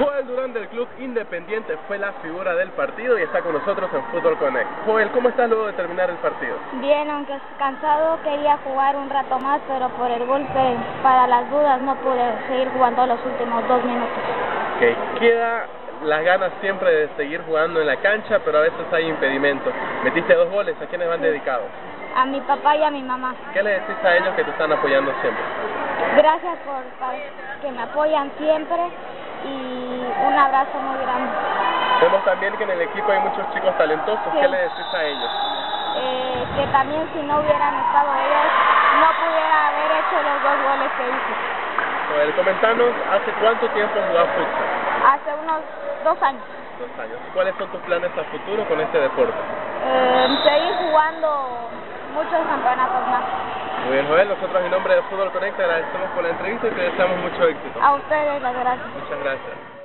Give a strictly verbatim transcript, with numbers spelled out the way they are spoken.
Joel Durán del Club Independiente fue la figura del partido y está con nosotros en Fútbol Connect. Joel, ¿cómo estás luego de terminar el partido? Bien, aunque cansado, quería jugar un rato más, pero por el golpe, para las dudas, no pude seguir jugando los últimos dos minutos. Okay. Queda las ganas siempre de seguir jugando en la cancha, pero a veces hay impedimentos. Metiste dos goles, ¿a quiénes van dedicados? A mi papá y a mi mamá. ¿Qué le decís a ellos que te están apoyando siempre? Gracias por que me apoyan siempre y un abrazo muy grande. Vemos también que en el equipo hay muchos chicos talentosos. Sí. ¿Qué le decís a ellos? Eh, que también si no hubieran estado ellos, no pudiera haber hecho los dos goles que hice. Joel, comentanos, ¿hace cuánto tiempo jugás fútbol? Hace unos dos años. Dos años. ¿Cuáles son tus planes a futuro con este deporte? Eh, seguir jugando muchos campeonatos más. Muy bien, Joel, nosotros en nombre de Fútbol Connect agradecemos por la entrevista y te deseamos mucho éxito. A ustedes, las gracias. Muchas gracias.